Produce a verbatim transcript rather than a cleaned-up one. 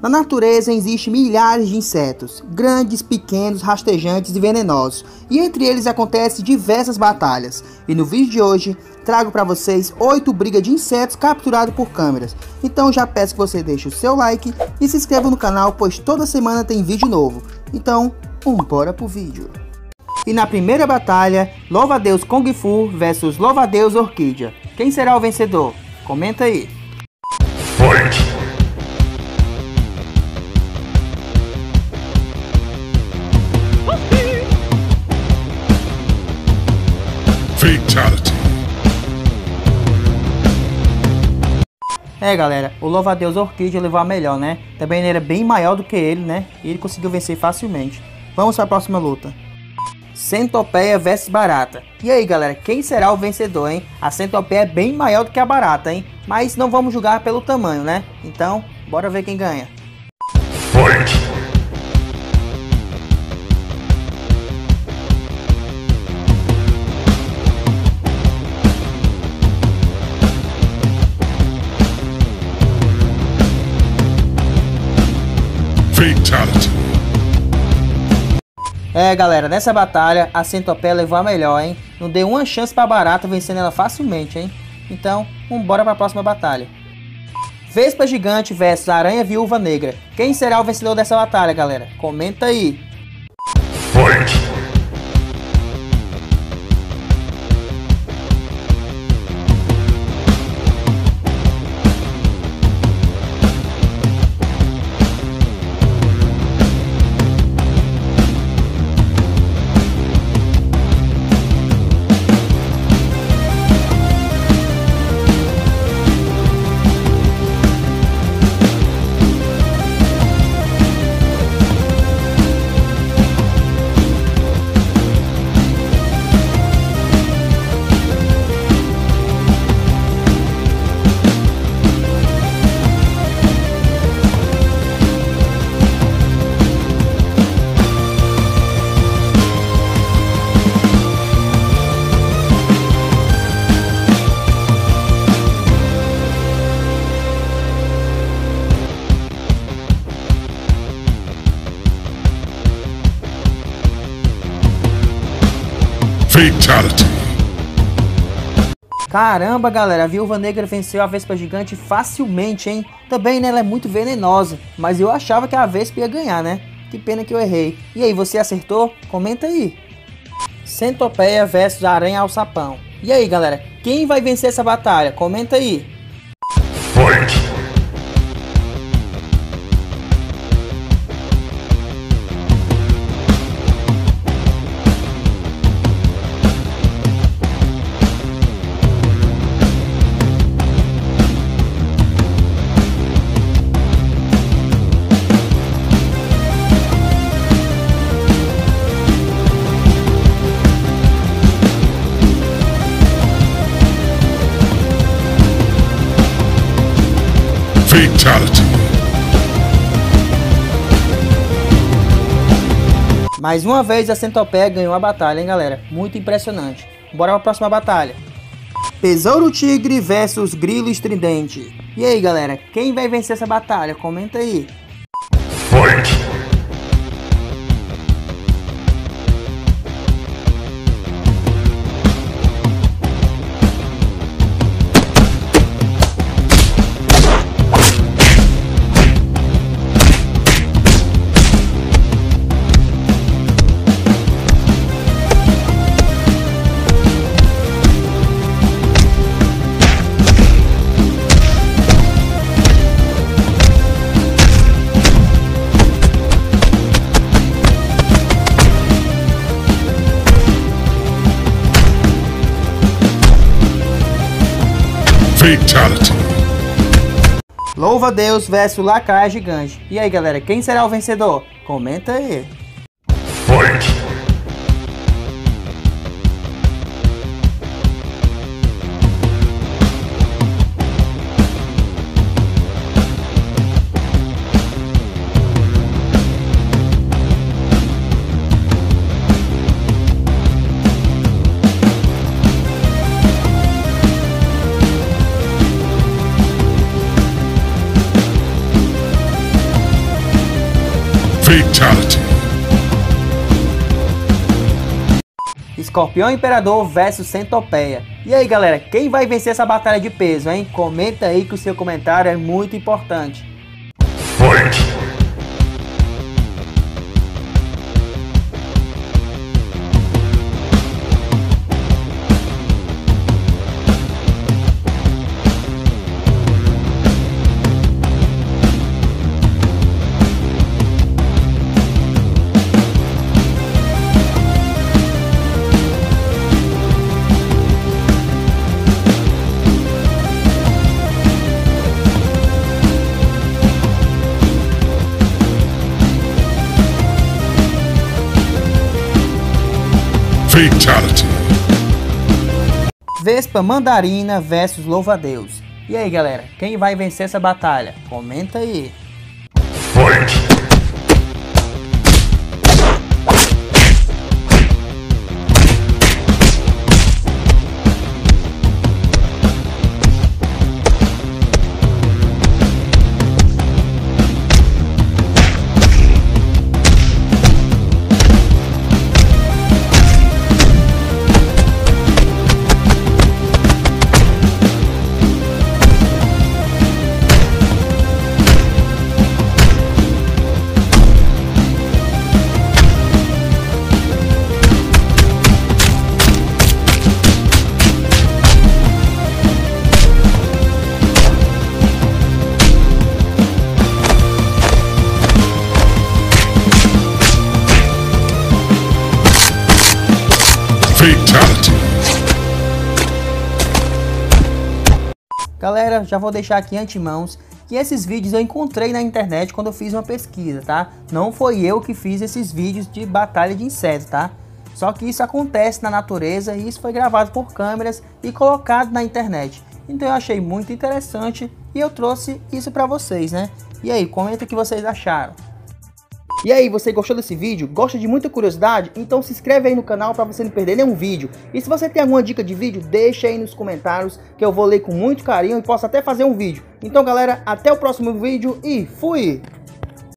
Na natureza existem milhares de insetos, grandes, pequenos, rastejantes e venenosos, e entre eles acontecem diversas batalhas. E no vídeo de hoje, trago para vocês oito brigas de insetos capturados por câmeras. Então já peço que você deixe o seu like e se inscreva no canal, pois toda semana tem vídeo novo. Então, bora pro vídeo. E na primeira batalha, Louva Deus Kung Fu versus Louva Deus Orquídea. Quem será o vencedor? Comenta aí. Fight! Fatality. É, galera, o Louva Deus Orquídea levou a melhor, né? Também ele era bem maior do que ele, né? E ele conseguiu vencer facilmente. Vamos para a próxima luta. Centopeia versus barata. E aí, galera, quem será o vencedor, hein? A centopeia é bem maior do que a barata, hein? Mas não vamos julgar pelo tamanho, né? Então, bora ver quem ganha. Fight. Fatality. É, galera, nessa batalha a centopeia levou a melhor, hein? Não deu uma chance pra barata, vencendo ela facilmente, hein? Então, vambora pra próxima batalha. Vespa gigante versus Aranha Viúva Negra. Quem será o vencedor dessa batalha, galera? Comenta aí. Fight. Fatality. Caramba, galera, a Viúva Negra venceu a Vespa Gigante facilmente, hein? Também, né, ela é muito venenosa, mas eu achava que a Vespa ia ganhar, né? Que pena que eu errei. E aí, você acertou? Comenta aí. Centopeia versus Aranha Alçapão. E aí, galera, quem vai vencer essa batalha? Comenta aí. Fight. Fatality. Mais uma vez a centopeia ganhou a batalha, hein, galera? Muito impressionante. Bora pra próxima batalha. Besouro Tigre versus Grilo Estridente. E aí, galera, quem vai vencer essa batalha? Comenta aí. Fight. Fatality. Louva Deus versus Lacaia Gigante. E aí, galera, quem será o vencedor? Comenta aí. Fight. Fatality. Escorpião Imperador versus Centopeia. E aí galera, quem vai vencer essa batalha de peso, hein? Comenta aí que o seu comentário é muito importante. Fight. Fatality. Vespa Mandarina versus Louva Deus. E aí galera, quem vai vencer essa batalha? Comenta aí. Fight. Fatality. Galera, já vou deixar aqui antemãos que esses vídeos eu encontrei na internet quando eu fiz uma pesquisa, tá? Não foi eu que fiz esses vídeos de batalha de insetos, tá? Só que isso acontece na natureza e isso foi gravado por câmeras e colocado na internet. Então eu achei muito interessante e eu trouxe isso pra vocês, né? E aí, comenta o que vocês acharam. E aí, você gostou desse vídeo? Gosta de muita curiosidade? Então se inscreve aí no canal para você não perder nenhum vídeo. E se você tem alguma dica de vídeo, deixa aí nos comentários que eu vou ler com muito carinho e posso até fazer um vídeo. Então galera, até o próximo vídeo e fui!